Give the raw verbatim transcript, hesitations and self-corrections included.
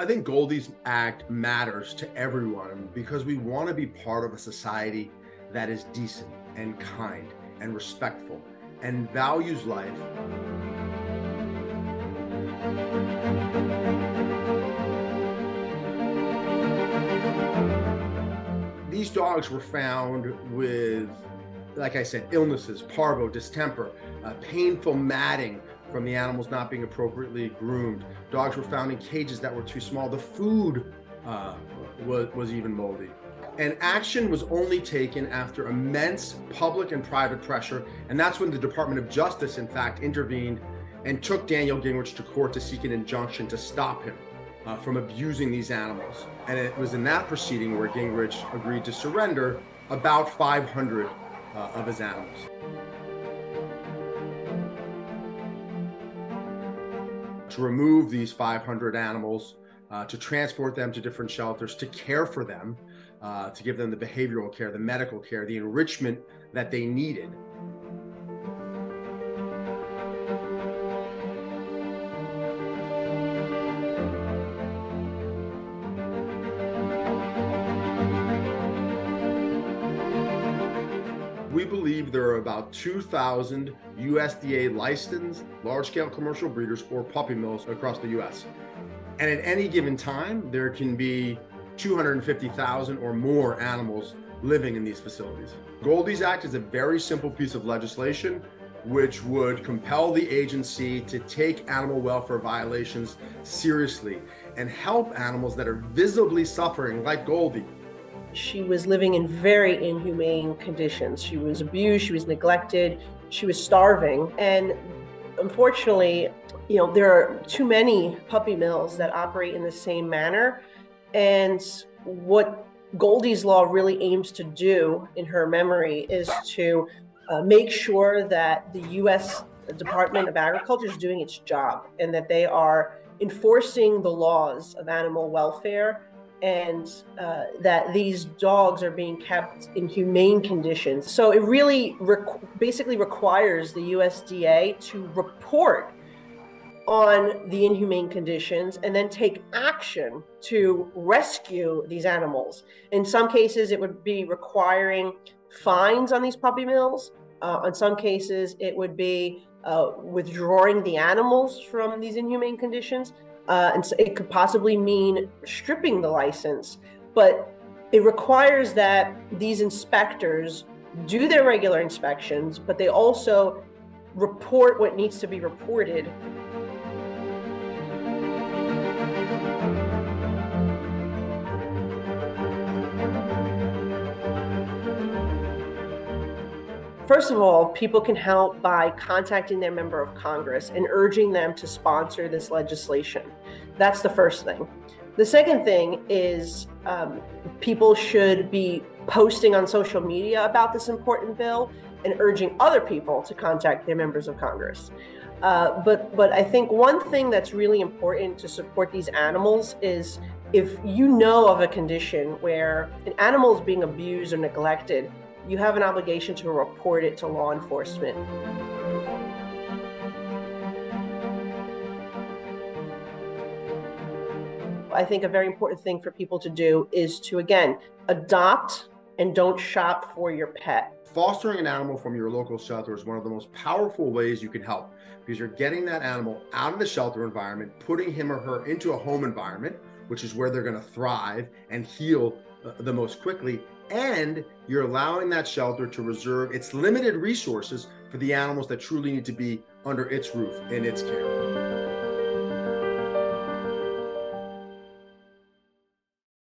I think Goldie's Act matters to everyone because we want to be part of a society that is decent and kind and respectful and values life. These dogs were found with, like I said, illnesses, parvo, distemper, uh, painful matting from the animals not being appropriately groomed. Dogs were found in cages that were too small. The food uh, was, was even moldy. And action was only taken after immense public and private pressure. And that's when the Department of Justice, in fact, intervened and took Daniel Gingrich to court to seek an injunction to stop him Uh, from abusing these animals. And it was in that proceeding where Gingrich agreed to surrender about five hundred uh, of his animals. To remove these five hundred animals, uh, to transport them to different shelters, to care for them, uh, to give them the behavioral care, the medical care, the enrichment that they needed. We believe there are about two thousand U S D A licensed large-scale commercial breeders or puppy mills across the U S And at any given time, there can be two hundred fifty thousand or more animals living in these facilities. Goldie's Act is a very simple piece of legislation which would compel the agency to take animal welfare violations seriously and help animals that are visibly suffering, like Goldie. She was living in very inhumane conditions. She was abused, she was neglected, she was starving. And unfortunately, you know, there are too many puppy mills that operate in the same manner. And what Goldie's Law really aims to do, in her memory, is to uh, make sure that the U S Department of Agriculture is doing its job and that they are enforcing the laws of animal welfare, and uh, that these dogs are being kept in humane conditions. So it really requ basically requires the U S D A to report on the inhumane conditions and then take action to rescue these animals. In some cases, it would be requiring fines on these puppy mills. Uh, in some cases, it would be uh, withdrawing the animals from these inhumane conditions. Uh, and so it could possibly mean stripping the license, but it requires that these inspectors do their regular inspections, but they also report what needs to be reported. First of all, people can help by contacting their member of Congress and urging them to sponsor this legislation. That's the first thing. The second thing is um, people should be posting on social media about this important bill and urging other people to contact their members of Congress. Uh, but, but I think one thing that's really important to support these animals is if you know of a condition where an animal is being abused or neglected, you have an obligation to report it to law enforcement. I think a very important thing for people to do is to, again, adopt and don't shop for your pet. Fostering an animal from your local shelter is one of the most powerful ways you can help, because you're getting that animal out of the shelter environment, putting him or her into a home environment, which is where they're going to thrive and heal the most quickly. And you're allowing that shelter to reserve its limited resources for the animals that truly need to be under its roof and its care.